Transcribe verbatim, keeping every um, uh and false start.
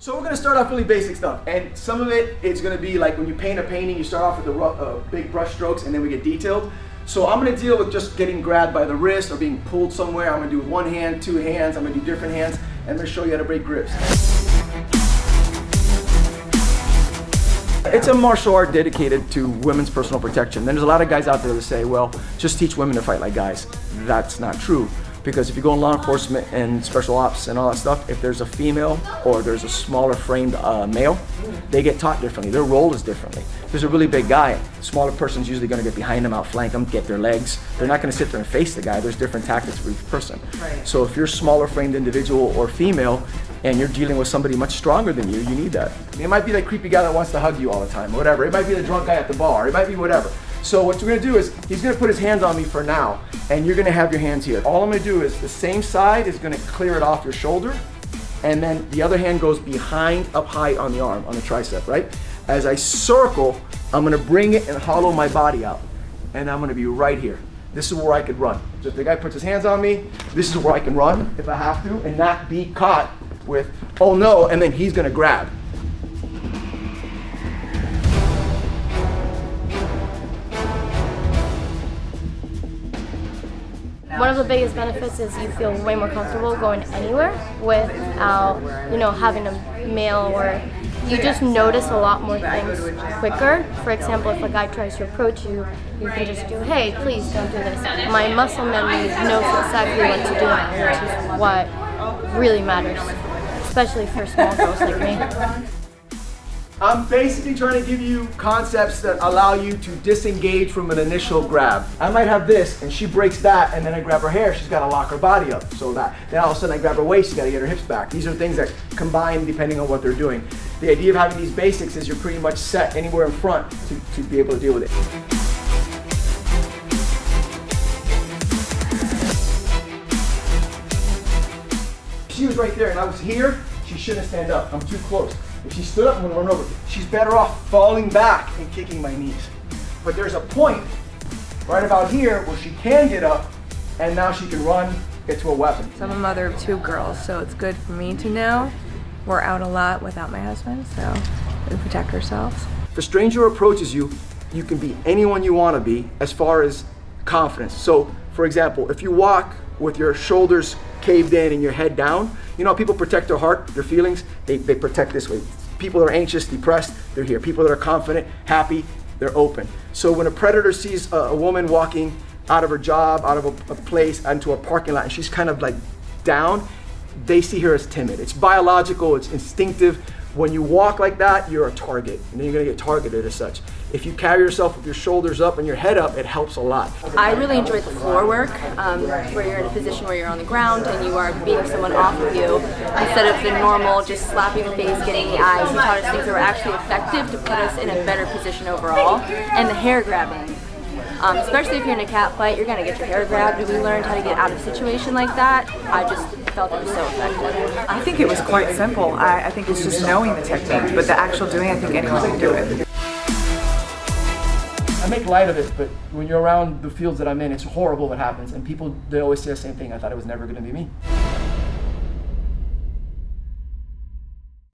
So we're going to start off really basic stuff, and some of it is going to be like when you paint a painting, you start off with the rough, uh, big brush strokes, and then we get detailed. So I'm going to deal with just getting grabbed by the wrist or being pulled somewhere. I'm going to do one hand, two hands, I'm going to do different hands, and I'm going to show you how to break grips. It's a martial art dedicated to women's personal protection. Then there's a lot of guys out there that say, well, just teach women to fight like guys. That's not true. Because if you go in law enforcement and special ops and all that stuff, if there's a female or there's a smaller framed uh, male, they get taught differently. Their role is differently. If there's a really big guy, smaller person's usually going to get behind them, outflank them, get their legs. They're not going to sit there and face the guy. There's different tactics for each person. Right. So if you're a smaller framed individual or female and you're dealing with somebody much stronger than you, you need that. It might be that creepy guy that wants to hug you all the time or whatever. It might be the drunk guy at the bar. It might be whatever. So what we're going to do is he's going to put his hands on me for now, and you're going to have your hands here. All I'm going to do is the same side is going to clear it off your shoulder, and then the other hand goes behind, up high on the arm, on the tricep, right? As I circle, I'm going to bring it and hollow my body out, and I'm going to be right here. This is where I could run. So if the guy puts his hands on me, this is where I can run if I have to and not be caught with, oh no, and then he's going to grab. One of the biggest benefits is you feel way more comfortable going anywhere without, you know, having a male, or you just notice a lot more things quicker. For example, if a guy tries to approach you, you can just do, hey, please don't do this. My muscle memory knows exactly what to do, which is what really matters, especially for small girls like me. I'm basically trying to give you concepts that allow you to disengage from an initial grab. I might have this, and she breaks that, and then I grab her hair, she's got to lock her body up, so that. Then all of a sudden I grab her waist, she's got to get her hips back. These are things that combine depending on what they're doing. The idea of having these basics is you're pretty much set anywhere in front to, to be able to deal with it. She was right there, and I was here, she shouldn't stand up. I'm too close. If she stood up, I'm going to run over. She's better off falling back and kicking my knees. But there's a point right about here where she can get up, and now she can run, get to a weapon. I'm a mother of two girls, so it's good for me to know. We're out a lot without my husband, so we protect ourselves. If a stranger approaches you, you can be anyone you want to be as far as confidence. So, for example, if you walk with your shoulders caved in and your head down, you know, people protect their heart, their feelings, they, they protect this way. People that are anxious, depressed, they're here. People that are confident, happy, they're open. So when a predator sees a, a woman walking out of her job, out of a, a place, into a parking lot, and she's kind of like down, they see her as timid. It's biological, it's instinctive. When you walk like that, you're a target, and then you're gonna get targeted as such. If you carry yourself with your shoulders up and your head up, it helps a lot. I really enjoyed the floor work, um, where you're in a position where you're on the ground and you are beating someone off of you, instead of the normal, just slapping the face, getting the eyes. He taught us things that were actually effective to put us in a better position overall. And the hair grabbing. Um, especially if you're in a cat fight, you're going to get your hair grabbed. We learned how to get out of a situation like that. I just felt it was so effective. I think it was quite simple. I, I think it's just knowing the technique, but the actual doing, I think anyone can do it. I make light of it, but when you're around the fields that I'm in, it's horrible what happens. And people, they always say the same thing. I thought it was never going to be me.